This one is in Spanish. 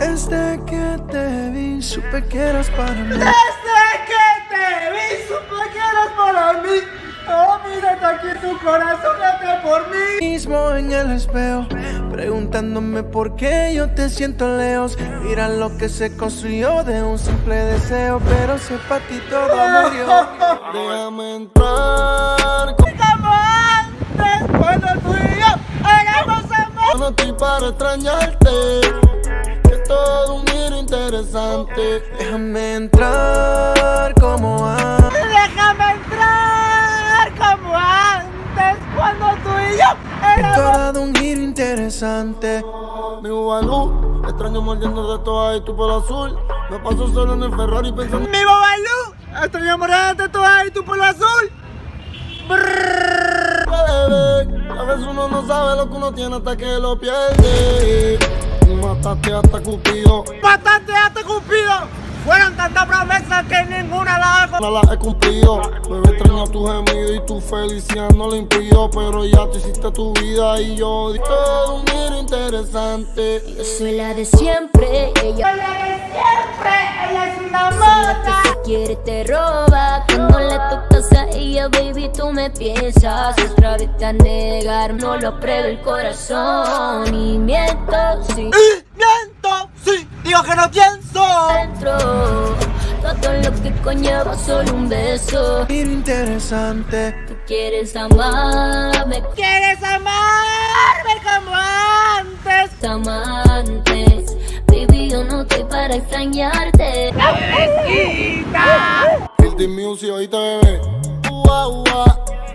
Desde que te vi, supe que eras para mí. Desde que te vi, supe que eras para mí. Oh, mírate aquí tu corazón, late por mí. Mismo en el espejo, preguntándome por qué yo te siento lejos. Mira lo que se construyó de un simple deseo, pero sepa ti todo murió. Déjame entrar. Cuando tú y yo hagamos amor. No estoy para extrañarte, que es todo un giro interesante. Déjame entrar como antes. Déjame entrar como antes. Cuando tú y yo hagamos amor. Todo un giro interesante. Mi Bubalu, extraño mordiendo de todas y tu pelo azul. Me paso solo en el Ferrari pensando. Mi Bubalu, extraño mordiendo de todas y tu pelo azul. A veces uno no sabe lo que uno tiene hasta que lo pierde. Mataste hasta Cupido. Mataste hasta Cupido. Fueron tantas promesas que ninguna las he cumplido. Me he extrañado tu gemido y tu felicidad no la impidió. Pero ya tú hiciste tu vida y yo di todo un giro interesante. Yo soy la de siempre, ella es la de siempre, ella es una mota. Si quiere te roba, cuando le tocas a ella, baby, tú me piensas. Otra vez te a negar, no lo prueba el corazón. Y miento, sí. Digo que no pienso dentro, todo lo que conlleva solo un beso. Giro interesante. Tú quieres amarme. Quieres amarme como antes. Como antes. Baby, yo no estoy para extrañarte. La bebecita. El de music, ahorita bebé. Ua, ua.